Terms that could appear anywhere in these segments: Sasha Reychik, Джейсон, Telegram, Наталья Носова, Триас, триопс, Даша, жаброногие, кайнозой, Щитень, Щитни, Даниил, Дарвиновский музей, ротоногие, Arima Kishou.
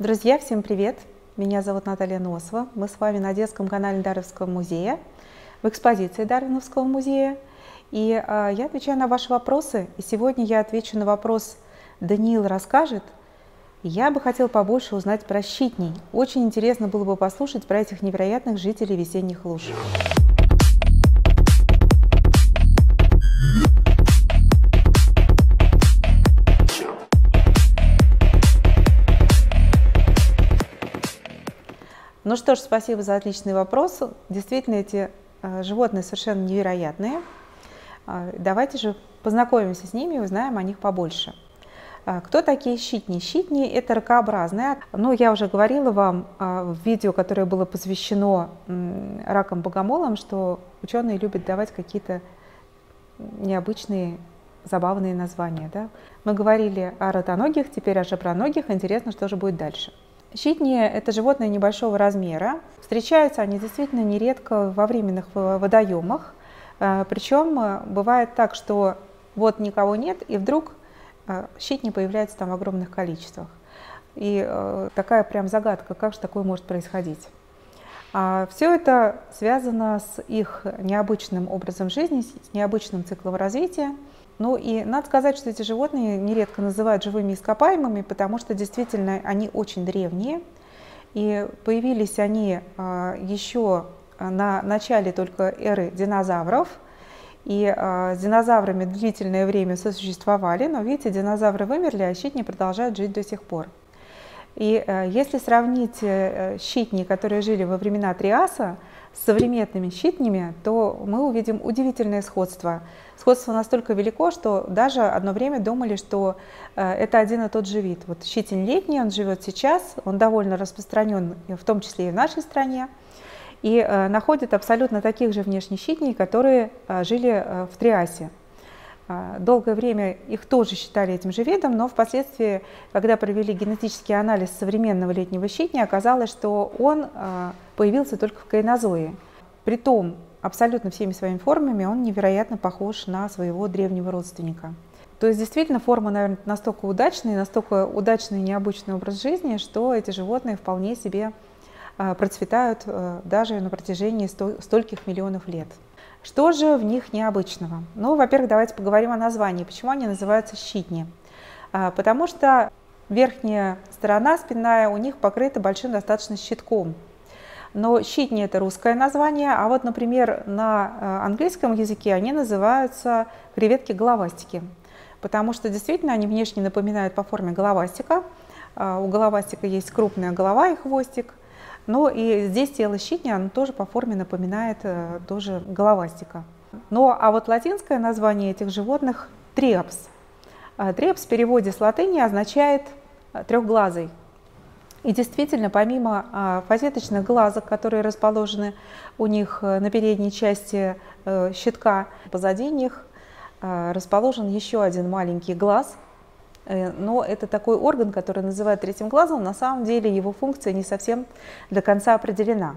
Друзья, всем привет! Меня зовут Наталья Носова. Мы с вами на детском канале Дарвиновского музея, в экспозиции Дарвиновского музея. И я отвечаю на ваши вопросы. И сегодня я отвечу на вопрос «Даниил расскажет». Я бы хотела побольше узнать про щитней. Очень интересно было бы послушать про этих невероятных жителей весенних луж. Ну что ж, спасибо за отличный вопрос. Действительно, эти животные совершенно невероятные. Давайте же познакомимся с ними и узнаем о них побольше. Кто такие щитни? Щитни – это ракообразные. Ну, я уже говорила вам в видео, которое было посвящено ракам-богомолам, что ученые любят давать какие-то необычные, забавные названия. Да? Мы говорили о ротоногих, теперь о жаброногих. Интересно, что же будет дальше. Щитни – это животные небольшого размера. Встречаются они действительно нередко во временных водоемах. Причем бывает так, что вот никого нет, и вдруг щитни появляются там в огромных количествах. И такая прям загадка, как же такое может происходить. Все это связано с их необычным образом жизни, с необычным циклом развития. Ну и надо сказать, что эти животные нередко называют живыми ископаемыми, потому что действительно они очень древние. И появились они еще на начале только эры динозавров. И с динозаврами длительное время сосуществовали, но видите, динозавры вымерли, а щитни продолжают жить до сих пор. И если сравнить щитни, которые жили во времена Триаса, с современными щитнями, то мы увидим удивительное сходство. Сходство настолько велико, что даже одно время думали, что это один и тот же вид. Вот щитень летний, он живет сейчас, он довольно распространен, в том числе и в нашей стране, и находят абсолютно таких же внешних щитней, которые жили в Триасе. Долгое время их тоже считали этим же видом, но впоследствии, когда провели генетический анализ современного летнего щитня, оказалось, что он появился только в кайнозое. Притом абсолютно всеми своими формами он невероятно похож на своего древнего родственника. То есть действительно форма, наверное, настолько удачный и необычный образ жизни, что эти животные вполне себе процветают даже на протяжении стольких миллионов лет. Что же в них необычного? Ну, во-первых, давайте поговорим о названии. Почему они называются щитни? Потому что верхняя сторона спинная у них покрыта большим достаточно щитком. Но щитни – это русское название, а вот, например, на английском языке они называются креветки-головастики, потому что действительно они внешне напоминают по форме головастика. У головастика есть крупная голова и хвостик. Ну и здесь тело щитня, оно тоже по форме напоминает тоже головастика. Ну а вот латинское название этих животных – триопс. Триопс в переводе с латыни означает «трехглазый». И действительно, помимо фасеточных глазок, которые расположены у них на передней части щитка, позади них расположен еще один маленький глаз. Но это такой орган, который называют третьим глазом, на самом деле его функция не совсем до конца определена.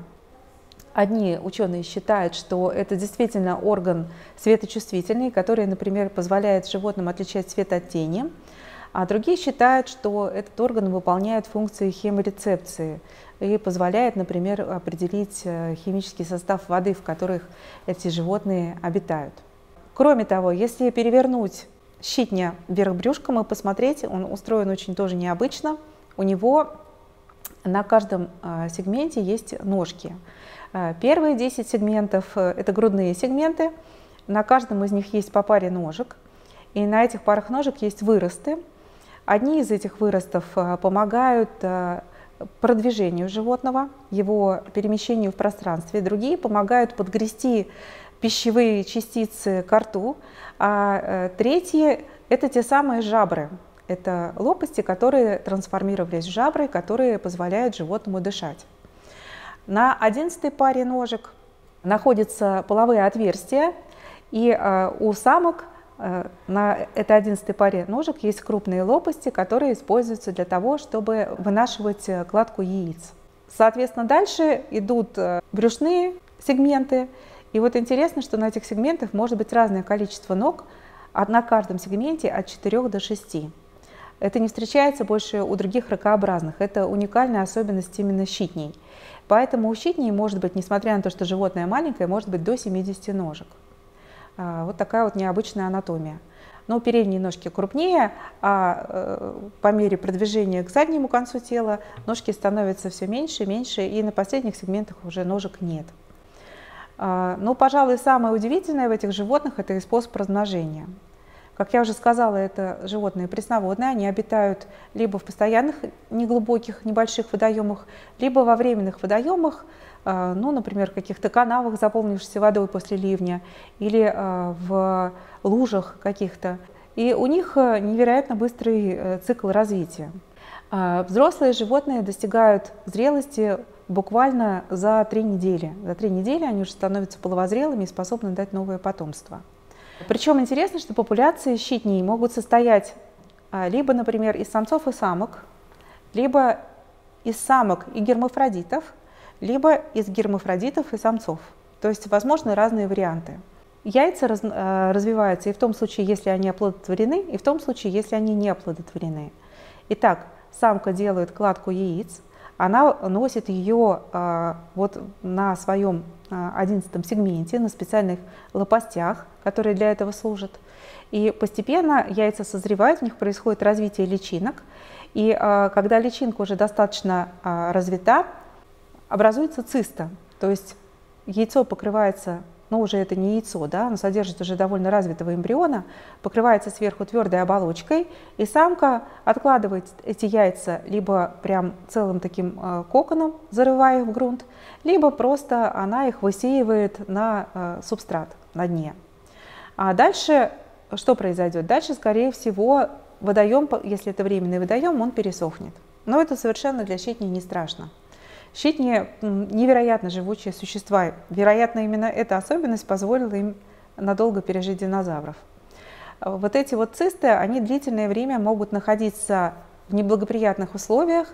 Одни ученые считают, что это действительно орган светочувствительный, который, например, позволяет животным отличать свет от тени, а другие считают, что этот орган выполняет функции хеморецепции и позволяет, например, определить химический состав воды, в которых эти животные обитают. Кроме того, если перевернуть щитня вверх брюшком и посмотреть, он устроен очень тоже необычно. У него на каждом сегменте есть ножки. Первые 10 сегментов – это грудные сегменты. На каждом из них есть по паре ножек. И на этих парах ножек есть выросты. Одни из этих выростов помогают продвижению животного, его перемещению в пространстве. Другие помогают подгрести пищевые частицы ко рту, а третьи – это те самые жабры. Это лопасти, которые трансформировались в жабры, которые позволяют животному дышать. На 11-й паре ножек находятся половые отверстия, и у самок на этой 11-й паре ножек есть крупные лопасти, которые используются для того, чтобы вынашивать кладку яиц. Соответственно, дальше идут брюшные сегменты. И вот интересно, что на этих сегментах может быть разное количество ног, одна в каждом сегменте от 4 до 6. Это не встречается больше у других ракообразных, это уникальная особенность именно щитней. Поэтому у щитней может быть, несмотря на то, что животное маленькое, может быть до 70 ножек. Вот такая вот необычная анатомия. Но передние ножки крупнее, а по мере продвижения к заднему концу тела ножки становятся все меньше и меньше, и на последних сегментах уже ножек нет. Но, пожалуй, самое удивительное в этих животных – это их способ размножения. Как я уже сказала, это животные пресноводные, они обитают либо в постоянных неглубоких небольших водоемах, либо во временных водоемах, ну, например, в каких-то канавах, заполнившихся водой после ливня, или в лужах каких-то. И у них невероятно быстрый цикл развития. Взрослые животные достигают зрелости буквально за 3 недели. За 3 недели они уже становятся половозрелыми и способны дать новое потомство. Причем интересно, что популяции щитней могут состоять либо, например, из самцов и самок, либо из самок и гермафродитов, либо из гермафродитов и самцов. То есть возможны разные варианты. Яйца развиваются и в том случае, если они оплодотворены, и в том случае, если они не оплодотворены. Итак, самка делает кладку яиц, она носит ее вот на своем 11-м сегменте, на специальных лопастях, которые для этого служат. И постепенно яйца созревают, в них происходит развитие личинок. И когда личинка уже достаточно развита, образуется циста. То есть яйцо покрывается, ну уже это не яйцо, да, оно содержит уже довольно развитого эмбриона, покрывается сверху твердой оболочкой, и самка откладывает эти яйца либо прям целым таким коконом, зарывая их в грунт, либо просто она их высеивает на субстрат, на дне. А дальше что произойдет? Дальше, скорее всего, водоем, если это временный водоем, он пересохнет. Но это совершенно для щитней не страшно. Щитни невероятно живучие существа. Вероятно, именно эта особенность позволила им надолго пережить динозавров. Вот эти вот цисты, они длительное время могут находиться в неблагоприятных условиях,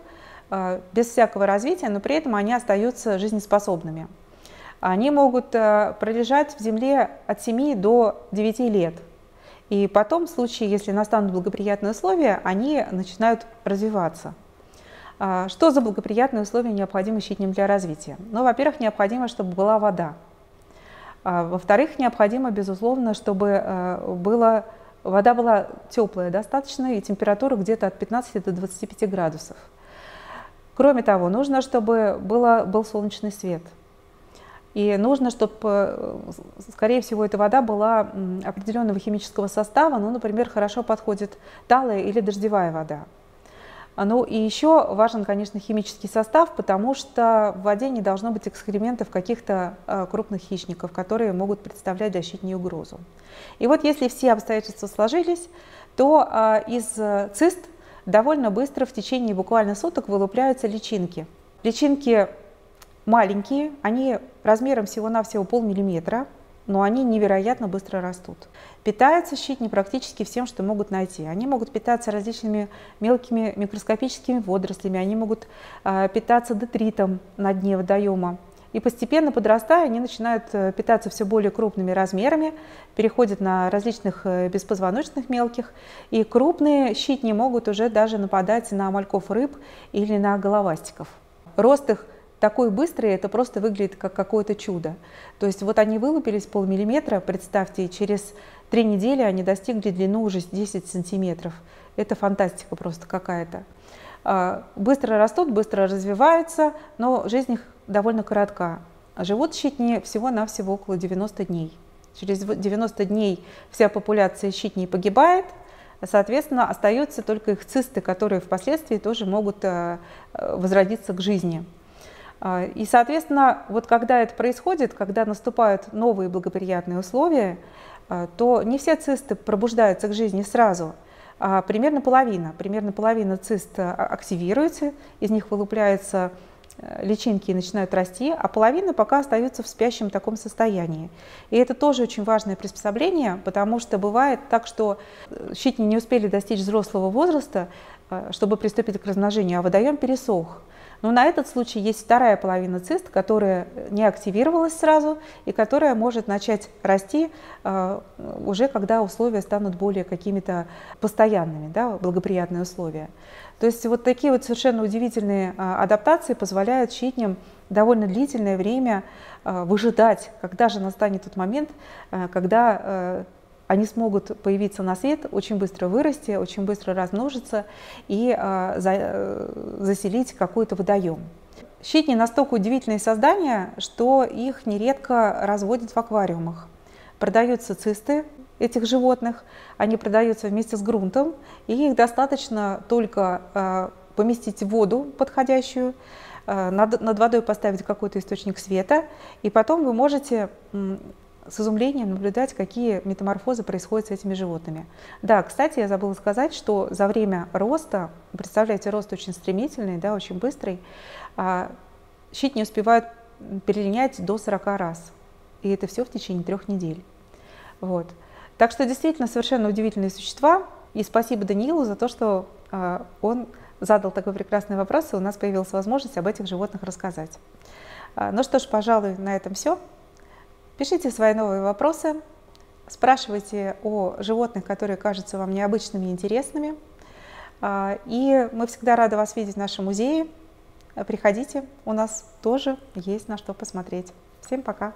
без всякого развития, но при этом они остаются жизнеспособными. Они могут пролежать в земле от 7 до 9 лет. И потом, в случае, если настанут благоприятные условия, они начинают развиваться. Что за благоприятные условия необходимы щитням для развития? Ну, во-первых, необходимо, чтобы была вода. Во-вторых, необходимо, безусловно, чтобы вода была теплая достаточно и температура где-то от 15 до 25 градусов. Кроме того, нужно, чтобы был солнечный свет. И нужно, чтобы, скорее всего, эта вода была определенного химического состава, ну, например, хорошо подходит талая или дождевая вода. Ну и еще важен, конечно, химический состав, потому что в воде не должно быть экскрементов каких-то крупных хищников, которые могут представлять для щитней угрозу. И вот если все обстоятельства сложились, то из цист довольно быстро в течение буквально суток вылупляются личинки. Личинки маленькие, они размером всего-навсего полмиллиметра, но они невероятно быстро растут. Питаются щитни практически всем, что могут найти. Они могут питаться различными мелкими микроскопическими водорослями, они могут питаться детритом на дне водоема. И постепенно, подрастая, они начинают питаться все более крупными размерами, переходят на различных беспозвоночных мелких. И крупные щитни могут уже даже нападать на мальков рыб или на головастиков. Рост их такой быстрый, это просто выглядит как какое-то чудо. То есть вот они вылупились полмиллиметра, представьте, и через 3 недели они достигли длины уже 10 сантиметров. Это фантастика просто какая-то. Быстро растут, быстро развиваются, но жизнь их довольно коротка. Живут щитни всего-навсего около 90 дней. Через 90 дней вся популяция щитней погибает. Соответственно, остаются только их цисты, которые впоследствии тоже могут возродиться к жизни. И, соответственно, вот когда это происходит, когда наступают новые благоприятные условия, то не все цисты пробуждаются к жизни сразу, а примерно половина цист активируется, из них вылупляются личинки и начинают расти, а половина пока остается в спящем таком состоянии. И это тоже очень важное приспособление, потому что бывает так, что щитни не успели достичь взрослого возраста, чтобы приступить к размножению, а водоем пересох. Но на этот случай есть вторая половина цист, которая не активировалась сразу и которая может начать расти уже когда условия станут более какими-то постоянными, да, благоприятные условия. То есть вот такие вот совершенно удивительные адаптации позволяют щитням довольно длительное время выжидать, когда же настанет тот момент, когда они смогут появиться на свет, очень быстро вырасти, очень быстро размножиться и заселить какой-то водоем. Щитни настолько удивительные создания, что их нередко разводят в аквариумах. Продаются цисты этих животных, они продаются вместе с грунтом, и их достаточно только поместить в воду подходящую, над водой поставить какой-то источник света, и потом вы можете с изумлением наблюдать, какие метаморфозы происходят с этими животными. Да, кстати, я забыла сказать, что за время роста, представляете, рост очень стремительный, да, очень быстрый, щитни успевают перелинять до 40 раз, и это все в течение 3 недель. Вот. Так что действительно совершенно удивительные существа, и спасибо Даниилу за то, что он задал такой прекрасный вопрос, и у нас появилась возможность об этих животных рассказать. Ну что ж, пожалуй, на этом все. Пишите свои новые вопросы, спрашивайте о животных, которые кажутся вам необычными и интересными. И мы всегда рады вас видеть в нашем музее. Приходите, у нас тоже есть на что посмотреть. Всем пока!